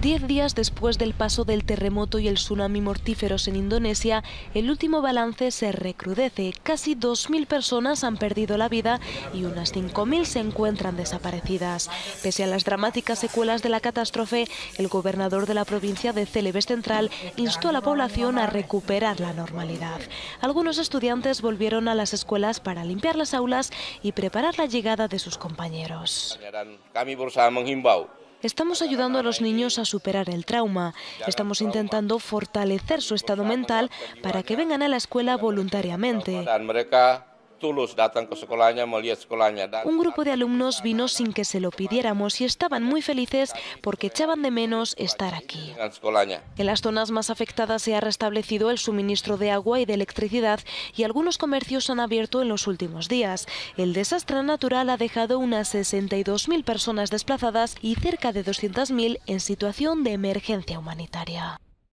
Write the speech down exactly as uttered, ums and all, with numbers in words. Diez días después del paso del terremoto y el tsunami mortíferos en Indonesia, el último balance se recrudece. Casi dos mil personas han perdido la vida y unas cinco mil se encuentran desaparecidas. Pese a las dramáticas secuelas de la catástrofe, el gobernador de la provincia de Celebes Central instó a la población a recuperar la normalidad. Algunos estudiantes volvieron a las escuelas para limpiar las aulas y preparar la llegada de sus compañeros. Estamos ayudando a los niños a superar el trauma. Estamos intentando fortalecer su estado mental para que vengan a la escuela voluntariamente. Un grupo de alumnos vino sin que se lo pidiéramos y estaban muy felices porque echaban de menos estar aquí. En las zonas más afectadas se ha restablecido el suministro de agua y de electricidad y algunos comercios han abierto en los últimos días. El desastre natural ha dejado unas sesenta y dos mil personas desplazadas y cerca de doscientas mil en situación de emergencia humanitaria.